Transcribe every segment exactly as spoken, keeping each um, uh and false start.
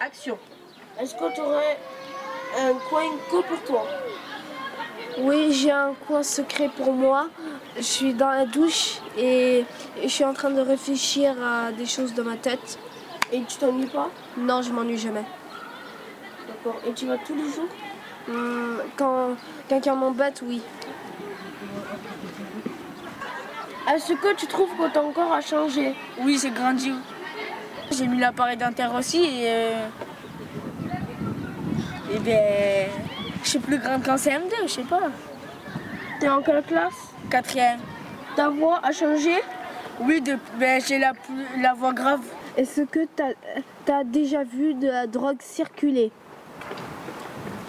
Action. Est-ce que tu aurais un coin que pour toi? Oui, j'ai un coin secret pour moi. Je suis dans la douche et je suis en train de réfléchir à des choses dans ma tête. Et tu t'ennuies pas? Non, je m'ennuie jamais. D'accord. Et tu vas tous les jours? Hum, quand quelqu'un m'embête, oui. Est-ce que tu trouves que t'as encore à changer? Oui, j'ai grandi. J'ai mis l'appareil dentaire aussi et... Euh... Et ben... Je suis plus grande qu'en C M deux, je sais pas. T'es en quelle classe? Quatrième. Ta voix a changé? Oui, de... ben, j'ai la, la voix grave. Est-ce que t'as t'as déjà vu de la drogue circuler?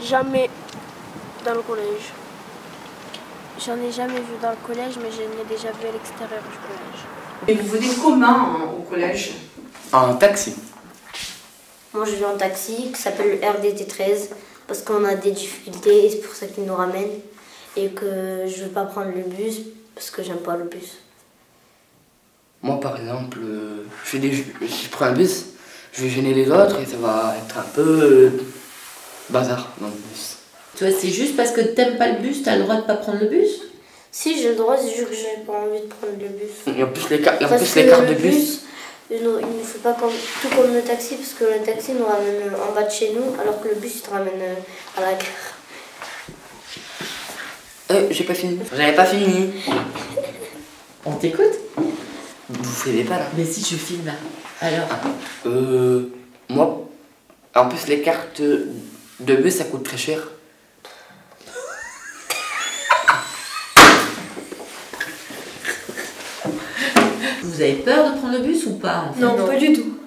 Jamais dans le collège. J'en ai jamais vu dans le collège, mais je l'ai déjà vu à l'extérieur du collège. Et vous venez comment hein, au collège? En taxi. Moi je viens en taxi qui s'appelle le R D T treize parce qu'on a des difficultés et c'est pour ça qu'ils nous ramènent. Et que je veux pas prendre le bus parce que j'aime pas le bus. Moi par exemple, je, fais des, je prends un bus, je vais gêner les autres et ça va être un peu bazar dans le bus. Tu vois, c'est juste parce que t'aimes pas le bus, t'as le droit de pas prendre le bus? Si, j'ai le droit, c'est juste que j'ai pas envie de prendre le bus. Et en plus, les, car en plus, les cartes le de bus, bus il ne fait pas comme, tout comme le taxi, parce que le taxi nous ramène en bas de chez nous, alors que le bus, il te ramène à la gare. Euh, j'ai pas fini. J'avais pas fini. On t'écoute? Vous filmez pas, là. Mais si, je filme, là. Alors ah, Euh... Moi... En plus, les cartes de bus, ça coûte très cher. Vous avez peur de prendre le bus ou pas en fait? Non, non, pas du tout.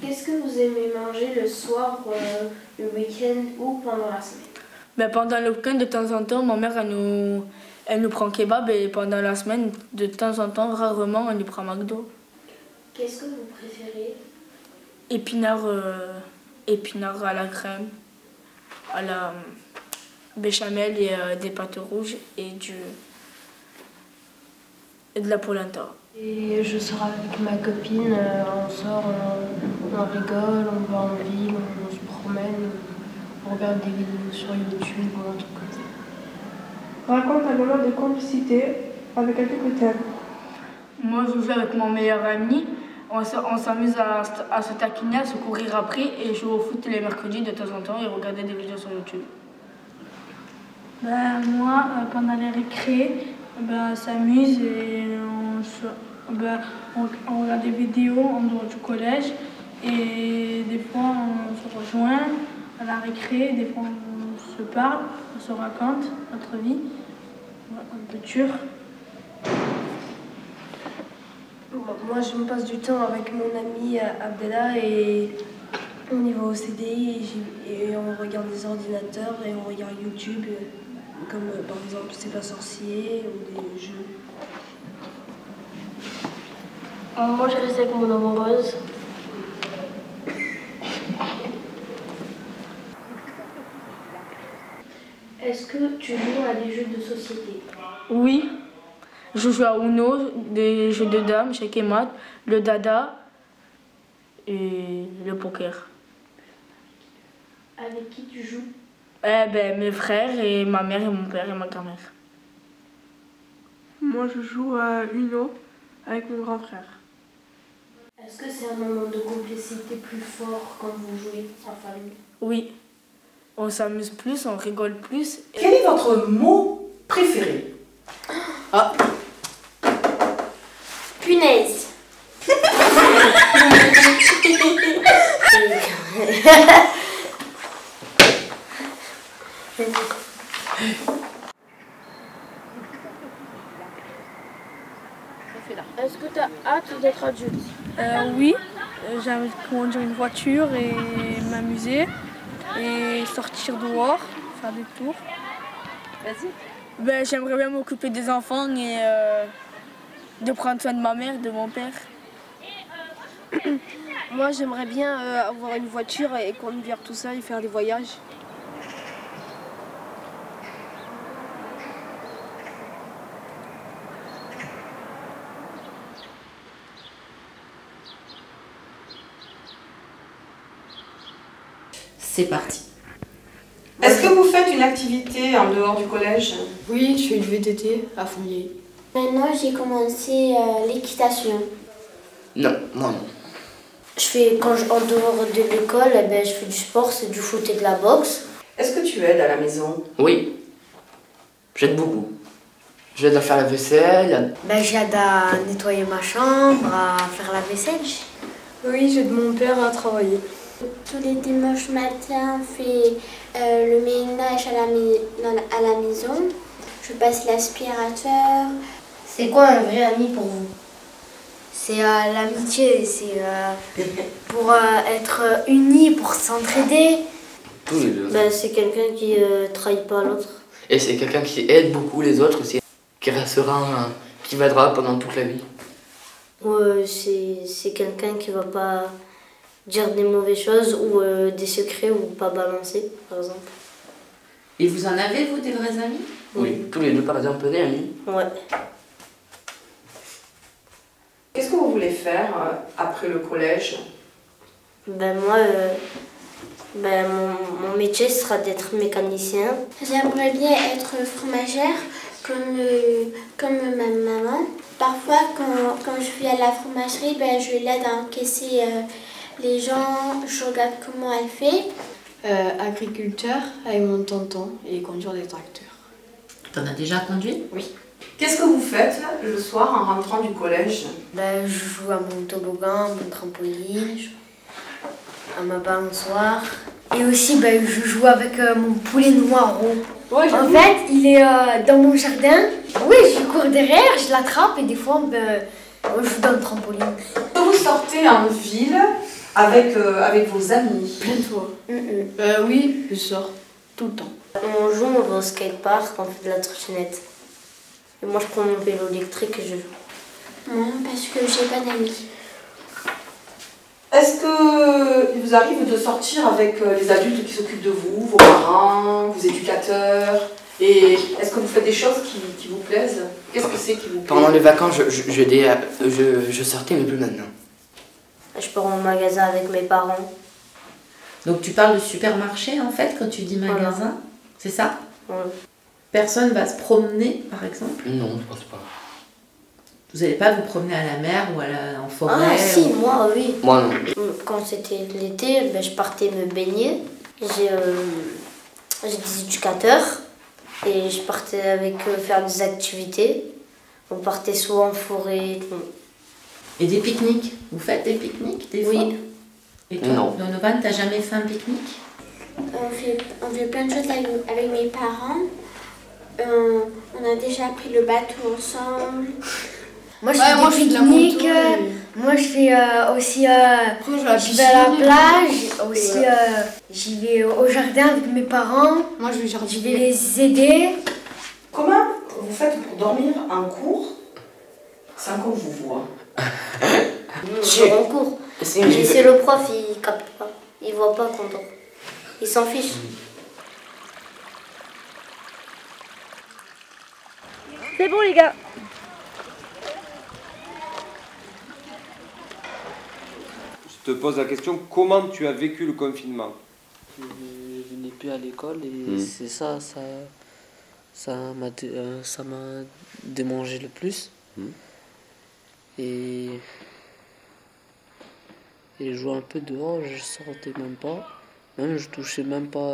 Qu'est-ce que vous aimez manger le soir, euh, le week-end ou pendant la semaine? Ben, pendant le week-end, de temps en temps, ma mère elle nous, elle nous prend kebab et pendant la semaine, de temps en temps, rarement, elle nous prend McDo. Qu'est-ce que vous préférez? Épinards, euh, épinards à la crème. À la béchamel et euh, des pâtes rouges et du et de la polenta. Et je sors avec ma copine, euh, on sort, on, on rigole, on va en ville, on, on se promène, on regarde des vidéos sur YouTube ou un truc comme ça. Raconte un moment de complicité avec quelqu'un que t'aimes. Moi je joue avec mon meilleur ami, on s'amuse à, à se taquiner, à se courir après et jouer au foot les mercredis de temps en temps et regarder des vidéos sur YouTube. Ben, moi, euh, pendant les récré, ben, on s'amuse et on, ben, on, on regarde des vidéos en dehors du collège et des fois on se rejoint à la récré, des fois on se parle, on se raconte notre vie, un peu dur. Moi, je me passe du temps avec mon ami Abdella et on y va au C D I et, et on regarde des ordinateurs et on regarde YouTube, comme par exemple C'est pas sorcier ou des jeux. Moi, je reste avec mon amoureuse. Est-ce que tu joues à des jeux de société? Oui. Je joue à Uno, des jeux de dames, chèque et mat, le dada et le poker. Avec qui tu joues? Eh ben mes frères et ma mère et mon père et ma grand-mère. Moi je joue à Uno avec mon grand frère. Est-ce que c'est un moment de complicité plus fort quand vous jouez en famille? Oui, on s'amuse plus, on rigole plus. Et... Quel est votre mot préféré? Ah. Punaise. Est-ce que tu as hâte d'être adulte? Euh, oui, j'ai envie de conduire une voiture et m'amuser et sortir dehors, faire des tours. Vas-y. Ben, j'aimerais bien m'occuper des enfants et euh, de prendre soin de ma mère, de mon père. Moi, j'aimerais bien euh, avoir une voiture et conduire tout ça et faire des voyages. C'est parti. Est-ce que vous faites une activité en dehors du collège? Oui, je fais du V T T à Fournier. Maintenant, j'ai commencé euh, l'équitation. Non, moi non. Je fais, quand je, en dehors de l'école, eh ben, je fais du sport, c'est du foot et de la boxe. Est-ce que tu aides à la maison? Oui, j'aide beaucoup. J'aide à faire la vaisselle. Ben, j'aide à nettoyer ma chambre, à faire la vaisselle. Oui, j'aide mon père à travailler. Tous les dimanches matin, on fait euh, le ménage à la, à la maison. Je passe l'aspirateur. C'est quoi un vrai ami pour vous? C'est euh, l'amitié, c'est euh, pour euh, être unis, pour s'entraider. Tous les deux. Ben, c'est quelqu'un qui ne euh, trahit pas l'autre. Et c'est quelqu'un qui aide beaucoup les autres aussi, qui restera, euh, qui m'aidera pendant toute la vie. Ouais, c'est quelqu'un qui ne va pas dire des mauvaises choses ou euh, des secrets ou pas balancer, par exemple. Et vous en avez, vous, des vrais amis? Oui, oui, tous les deux, par exemple, des amis. Ouais. Qu'est-ce que vous voulez faire euh, après le collège? Ben moi, euh, ben mon, mon métier sera d'être mécanicien. J'aimerais bien être fromagère, comme, euh, comme ma maman. Parfois, quand, quand je vais à la fromagerie, ben, je l'aide à encaisser euh, les gens, je regarde comment elle fait. Euh, agriculteur avec mon tonton et conduire des tracteurs. T'en as déjà conduit? Oui. Qu'est-ce que vous faites le soir en rentrant du collège? Ben, je joue à mon toboggan, mon trampoline, à ma balançoire. Et aussi, ben, je joue avec euh, mon poulet noir rond. Ouais, en fait, il est euh, dans mon jardin. Oui, je cours derrière, je l'attrape et des fois, ben, je joue dans le trampoline. Vous sortez en ville avec, euh, avec vos amis? Plein de fois. Mm -mm. Euh, oui, je sors tout le temps. On joue, on va au skatepark, on fait de la trottinette. Et moi, je prends mon vélo électrique et je joue. Non, parce que j'ai pas d'amis. Est-ce qu'il vous arrive de sortir avec les adultes qui s'occupent de vous, vos parents, vos éducateurs? Et est-ce que vous faites des choses qui, qui vous plaisent? Qu'est-ce que c'est qui vous plaît? Pendant les vacances, je, je, je, je, je sortais, mais plus maintenant. Je pars au magasin avec mes parents. Donc tu parles de supermarché, en fait, quand tu dis magasin, voilà. C'est ça? Oui. Personne va se promener, par exemple? Non, je pense pas. Vous n'allez pas vous promener à la mer ou à la, en forêt? Ah si, ou... moi oui. Moi non. Quand c'était l'été, ben, je partais me baigner. J'ai euh, des éducateurs et je partais avec eux faire des activités. On partait soit en forêt. Et des pique-niques? Vous faites des pique-niques des fois? Oui. Et toi, non. Donovan, t'as jamais fait un pique-nique? On fait, on fait plein de choses avec, avec mes parents. Euh, on a déjà pris le bateau ensemble. Moi je fais ouais, moi, pique-nique, euh, moi je fais euh, aussi, euh, je vais à la plage, aussi euh, j'y vais au jardin avec mes parents, moi je vais, jardin. Je vais les aider. Comment vous faites pour dormir en cours sans qu'on vous voit? Je dors en cours, mais c'est le prof, il capte pas, il voit pas qu'on dort, il s'en fiche. C'est bon les gars. Je te pose la question, comment tu as vécu le confinement? Je n'ai plus à l'école et mmh. c'est ça, ça m'a ça ça démangé le plus. Mmh. Et, et je jouais un peu dehors, je sortais même pas, même je touchais même pas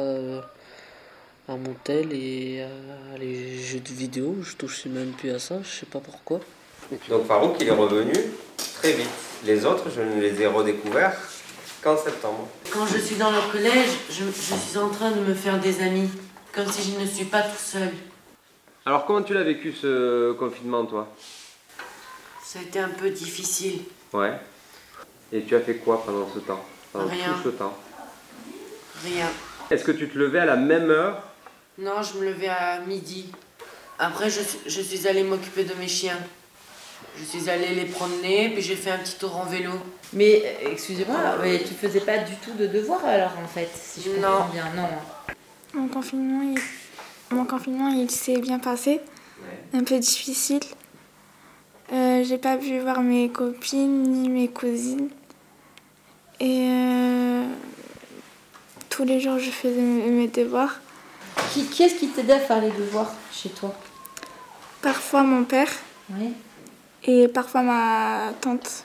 à mon tel et à les jeux de vidéo, je touchais même plus à ça, je sais pas pourquoi. Donc Farouk il est revenu très vite. Les autres, je ne les ai redécouverts qu'en septembre. Quand je suis dans le collège, je, je suis en train de me faire des amis, comme si je ne suis pas tout seul. Alors comment tu l'as vécu ce confinement, toi? Ça a été un peu difficile. Ouais. Et tu as fait quoi pendant ce temps? Pendant Rien. Tout ce temps? Rien. Est-ce que tu te levais à la même heure? Non, je me levais à midi. Après, je, je suis allée m'occuper de mes chiens. Je suis allée les promener, puis j'ai fait un petit tour en vélo. Mais, excusez-moi, mais tu faisais pas du tout de devoirs alors en fait, si je comprends bien, non. Mon confinement, il, Mon confinement, il s'est bien passé, ouais. Un peu difficile. Euh, j'ai pas pu voir mes copines ni mes cousines. Et euh, tous les jours je faisais mes devoirs. Qui, qui est-ce qui t'aidait à faire les devoirs chez toi? Parfois mon père. Oui. Et parfois ma tante.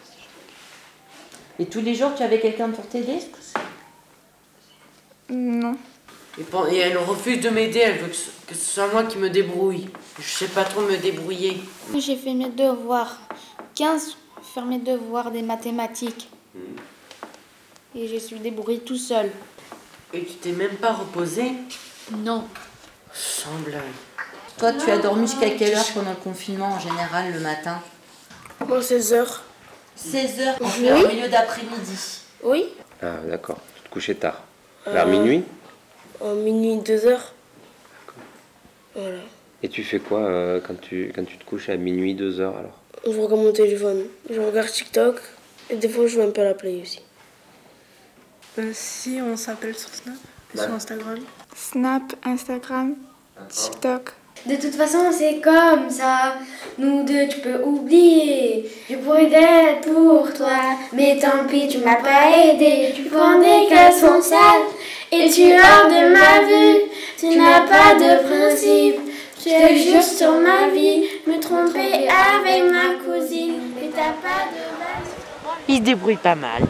Et tous les jours tu avais quelqu'un pour t'aider? Non. Et elle refuse de m'aider, elle veut que ce soit moi qui me débrouille. Je sais pas trop me débrouiller. J'ai fait mes devoirs. quinze, faire mes devoirs des mathématiques. Mmh. Et je suis débrouillée tout seul. Et tu t'es même pas reposée? Non. Sans blague. Toi, tu as dormi jusqu'à quelle heure pendant le confinement en général le matin? Bon, seize heures. seize heures au milieu d'après-midi? Oui. Ah, d'accord. Tu te couchais tard. Vers euh... minuit? En minuit, deux heures. Voilà. Et tu fais quoi euh, quand, tu, quand tu te couches à minuit, deux heures alors? Je regarde mon téléphone, je regarde TikTok et des fois je vais un peu à la play aussi. Euh, si on s'appelle sur Snap et ouais. Sur Instagram. Snap, Instagram, TikTok. De toute façon c'est comme ça, nous deux tu peux oublier. Je pourrais d'être pour toi, mais tant pis tu m'as pas aidé. Tu prends des caleçons sales. Et tu hors de ma vue, tu n'as pas de principe. Je te jure sur ma vie, me tromper avec ma cousine. Et t'as pas de base. Il se débrouille pas mal.